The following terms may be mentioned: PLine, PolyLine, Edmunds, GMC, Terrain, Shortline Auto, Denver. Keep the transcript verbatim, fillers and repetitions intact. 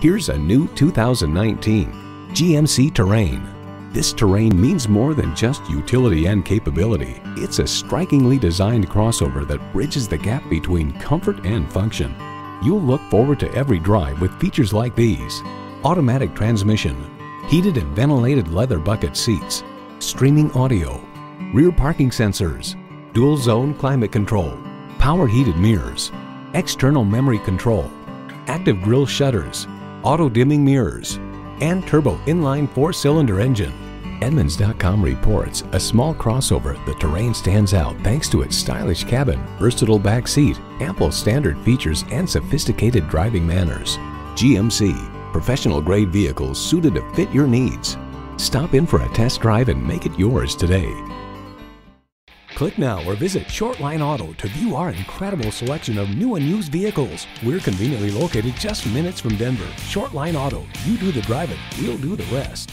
Here's a new two thousand nineteen G M C Terrain. This Terrain means more than just utility and capability. It's a strikingly designed crossover that bridges the gap between comfort and function. You'll look forward to every drive with features like these: automatic transmission, heated and ventilated leather bucket seats, streaming audio, rear parking sensors, dual zone climate control, power heated mirrors, external memory control, active grille shutters, auto dimming mirrors, and turbo inline four-cylinder engine. Edmunds dot com reports a small crossover, the Terrain stands out thanks to its stylish cabin, versatile back seat, ample standard features, and sophisticated driving manners. G M C, professional-grade vehicles suited to fit your needs. Stop in for a test drive and make it yours today. Click now or visit Shortline Auto to view our incredible selection of new and used vehicles. We're conveniently located just minutes from Denver. Shortline Auto, you do the driving, we'll do the rest.